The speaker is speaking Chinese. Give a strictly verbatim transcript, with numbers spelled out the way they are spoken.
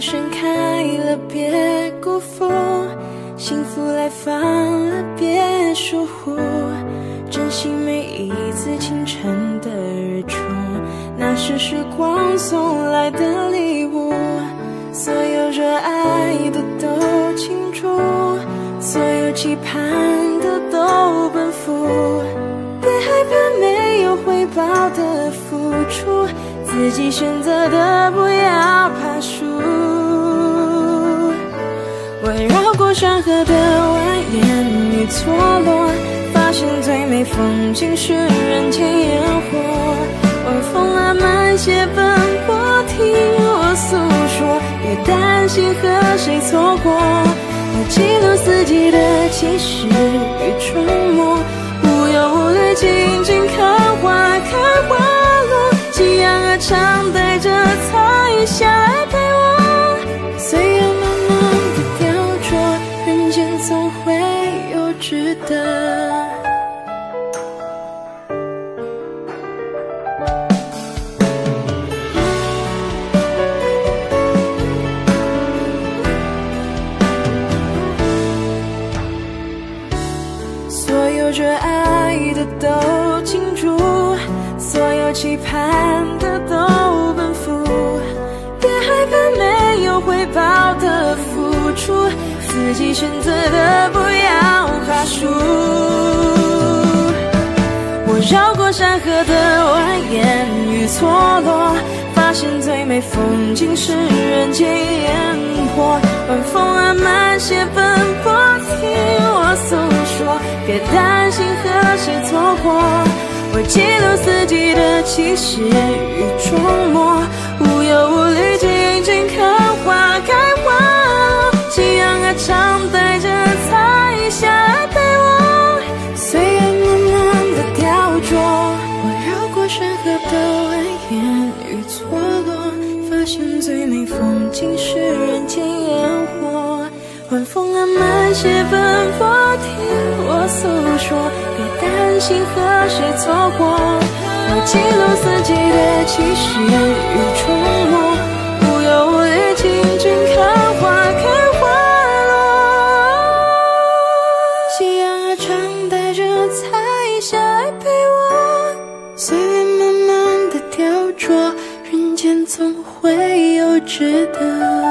盛开了，别辜负；幸福来访了，别疏忽。珍惜每一次清晨的日出，那是时光送来的礼物。所有热爱的都倾注，所有期盼的都奔赴。别害怕没有回报的付出，自己选择的不要怕输。围绕过山河的蜿蜒与错落，发现最美风景是人间烟火。晚风啊，慢些奔波，听我诉说，别担心和谁错过。我记录四季的起始与春末，无忧无虑，静静看花看花落。夕阳啊，常带着草与霞来陪我，岁月慢慢的雕琢，人间总会有值得。热爱的都倾注，所有期盼的都奔赴。别害怕没有回报的付出，自己选择的不要怕输。我绕过山河的蜿蜒与错落，发现最美风景是人间烟火。晚风啊，慢些奔波，听我诉。别担心和谁错过，我记录四季的起始与终末，无忧无虑，静静看花开花落。夕阳啊，常带着彩衣下来陪我，岁月慢慢的雕琢。我绕过山河的蜿蜒与错落，发现最美风景是人间烟火。晚风啊，慢些奔波，听诉说，别担心和谁错过。我记录四季的起始与终末，无忧无虑，静静看花看花落。夕阳啊，常带着彩衣下来陪我，岁月慢慢的雕琢，人间总会有值得。